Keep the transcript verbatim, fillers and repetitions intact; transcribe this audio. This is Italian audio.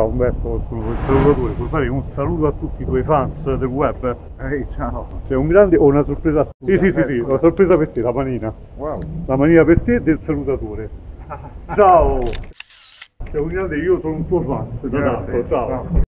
Ciao Umberto, sono il Salutatore, puoi fare un saluto a tutti i tuoi fans del web? Ehi, ciao! C'è un grande o una sorpresa? Scusa, sì, sì, sì, sì, una sorpresa per te, la manina. Wow! La manina per te del Salutatore. Ciao! C'è un grande, io sono un tuo fan, ciao! Ciao.